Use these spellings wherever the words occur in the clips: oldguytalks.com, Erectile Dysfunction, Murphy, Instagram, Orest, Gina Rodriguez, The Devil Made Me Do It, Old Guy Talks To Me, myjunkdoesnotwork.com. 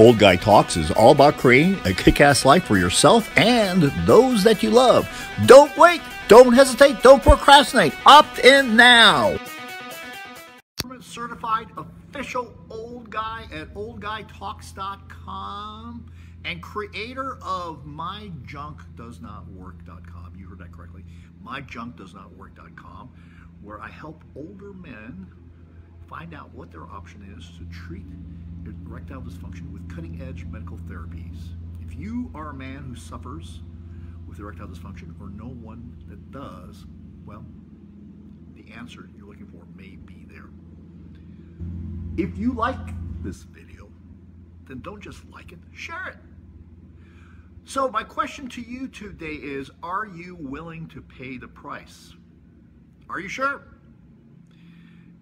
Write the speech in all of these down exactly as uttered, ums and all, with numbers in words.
Old Guy Talks is all about creating a kick-ass life for yourself and those that you love. Don't wait. Don't hesitate. Don't procrastinate. Opt in now. Certified official old guy at old guy talks dot com and creator of my junk does not work dot com. You heard that correctly. my junk does not work dot com, where I help older men find out what their option is to treat erectile dysfunction with cutting-edge medical therapies. If you are a man who suffers with erectile dysfunction or no one that does, well, the answer you're looking for may be there. If you like this video, then don't just like it, share it. So my question to you today is, are you willing to pay the price? Are you sure?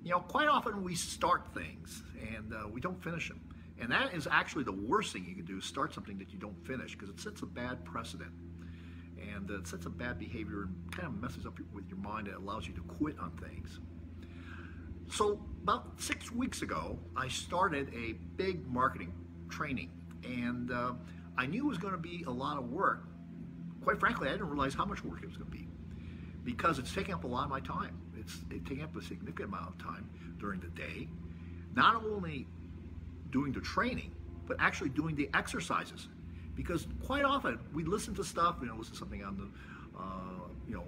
You know, quite often we start things and uh, we don't finish them. And that is actually the worst thing you can do, is start something that you don't finish, because it sets a bad precedent. And it sets a bad behavior and kind of messes up with your mind and allows you to quit on things. So about six weeks ago, I started a big marketing training, and uh, I knew it was going to be a lot of work. Quite frankly, I didn't realize how much work it was going to be, because it's taking up a lot of my time. It's taking up a significant amount of time during the day, not only doing the training, but actually doing the exercises. Because quite often we listen to stuff, you know, listen to something on the, uh, you know,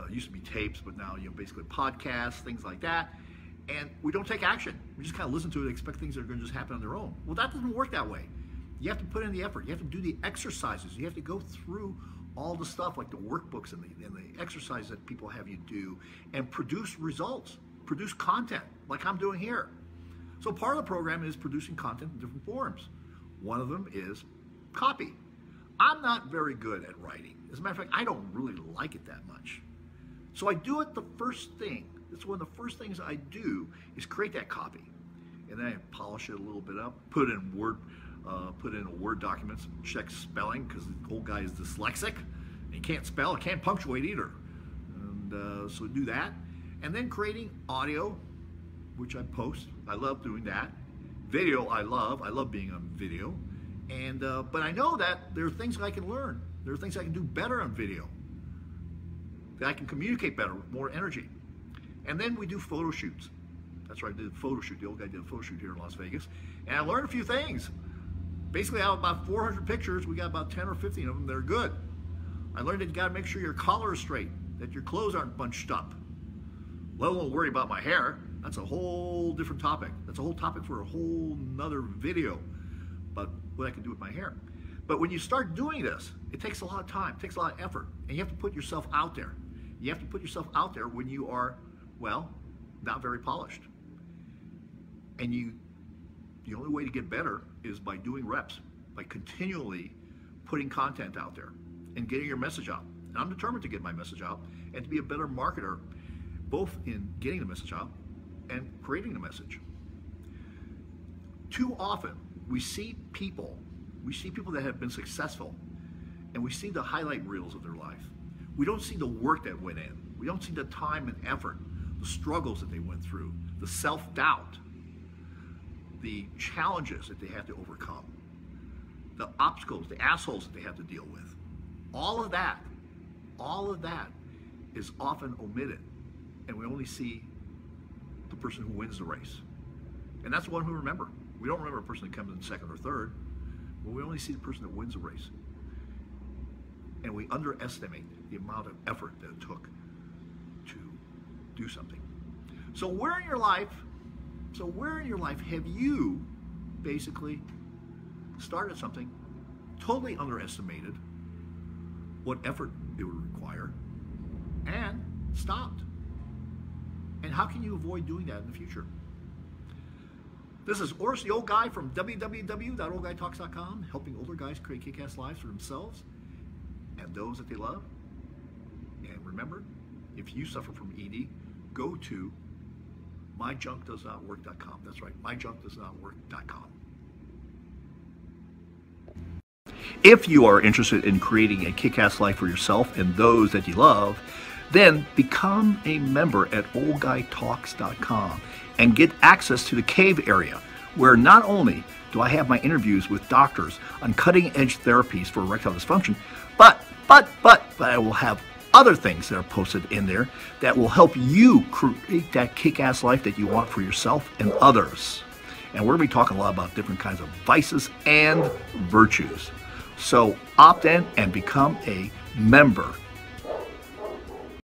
uh, used to be tapes, but now, you know, basically podcasts, things like that. And we don't take action. We just kind of listen to it and expect things that are going to just happen on their own. Well, that doesn't work that way. You have to put in the effort. You have to do the exercises. You have to go through all the stuff like the workbooks and the, and the exercise that people have you do, and produce results, produce content like I'm doing here. So part of the program is producing content in different forms. One of them is copy. I'm not very good at writing. As a matter of fact, I don't really like it that much. So I do it the first thing. It's one of the first things I do is create that copy, and then I polish it a little bit up, put in Word, uh, put in a Word documents, check spelling, because the old guy is dyslexic. He can't spell, can't punctuate either, and uh, so do that. And then creating audio, which I post. I love doing that. Video, I love. I love being on video, and uh, but I know that there are things that I can learn. There are things I can do better on video. That I can communicate better with more energy. And then we do photo shoots. That's right, I did a photo shoot. The old guy did a photo shoot here in Las Vegas. And I learned a few things. Basically, out of about four hundred pictures, we got about ten or fifteen of them that are good. I learned that you gotta make sure your collar is straight, that your clothes aren't bunched up. Let alone worry about my hair. That's a whole different topic. That's a whole topic for a whole nother video, but what I can do with my hair. But when you start doing this, it takes a lot of time, it takes a lot of effort, and you have to put yourself out there. You have to put yourself out there when you are, well, not very polished. And you, the only way to get better is by doing reps, by continually putting content out there and getting your message out. And I'm determined to get my message out and to be a better marketer, both in getting the message out and creating the message. Too often, we see people, we see people that have been successful, and we see the highlight reels of their life. We don't see the work that went in. We don't see the time and effort, the struggles that they went through, the self-doubt, the challenges that they had to overcome, the obstacles, the assholes that they had to deal with. All of that, all of that is often omitted, and we only see the person who wins the race. And that's the one we remember. We don't remember a person that comes in second or third, but we only see the person that wins the race. And we underestimate the amount of effort that it took do something. So where in your life, so where in your life have you basically started something, totally underestimated what effort it would require, and stopped? And how can you avoid doing that in the future? This is Orest, the old guy, from w w w dot old guy talks dot com, helping older guys create kick-ass lives for themselves and those that they love. And remember, if you suffer from E D, go to my junk does not work dot com. That's right, my junk does not work dot com. If you are interested in creating a kick-ass life for yourself and those that you love, then become a member at old guy talks dot com and get access to the cave area, where not only do I have my interviews with doctors on cutting-edge therapies for erectile dysfunction, but, but, but, but I will have other things that are posted in there that will help you create that kick-ass life that you want for yourself and others. And we're going to be talking a lot about different kinds of vices and virtues. So opt in and become a member